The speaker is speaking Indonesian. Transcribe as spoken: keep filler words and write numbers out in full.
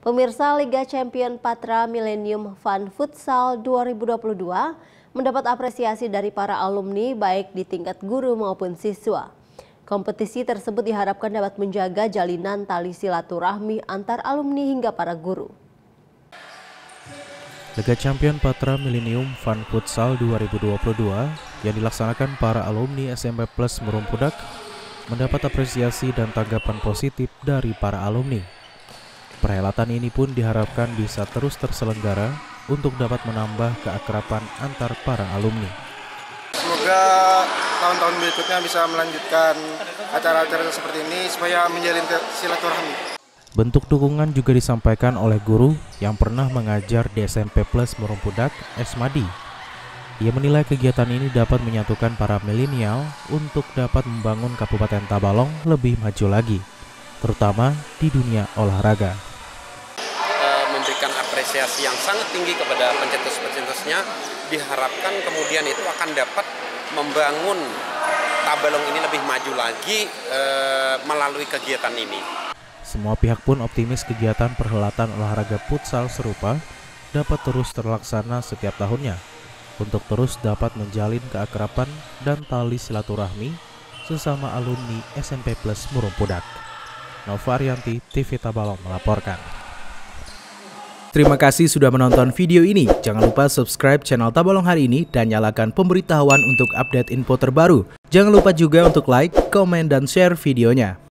Pemirsa, Liga Champion Patra Millennium Fun Futsal dua ribu dua puluh dua mendapat apresiasi dari para alumni baik di tingkat guru maupun siswa. Kompetisi tersebut diharapkan dapat menjaga jalinan tali silaturahmi antar alumni hingga para guru. Liga Champion Patra Millennium Fun Futsal dua ribu dua puluh dua yang dilaksanakan para alumni S M P Plus Murung Pudak mendapat apresiasi dan tanggapan positif dari para alumni. Perhelatan ini pun diharapkan bisa terus terselenggara untuk dapat menambah keakraban antar para alumni. Semoga tahun-tahun berikutnya bisa melanjutkan acara-acara seperti ini supaya menjalin silaturahmi. Bentuk dukungan juga disampaikan oleh guru yang pernah mengajar di S M P Plus Murung Pudak, Esmadi. Ia menilai kegiatan ini dapat menyatukan para milenial untuk dapat membangun Kabupaten Tabalong lebih maju lagi, terutama di dunia olahraga. Memberikan apresiasi yang sangat tinggi kepada pencetus-pencetusnya, diharapkan kemudian itu akan dapat membangun Tabalong ini lebih maju lagi e, melalui kegiatan ini. Semua pihak pun optimis kegiatan perhelatan olahraga futsal serupa dapat terus terlaksana setiap tahunnya untuk terus dapat menjalin keakraban dan tali silaturahmi sesama alumni S M P Plus Murung Pudak. Nova Arianti, T V Tabalong melaporkan. Terima kasih sudah menonton video ini. Jangan lupa subscribe channel Tabalong Hari Ini dan nyalakan pemberitahuan untuk update info terbaru. Jangan lupa juga untuk like, komen, dan share videonya.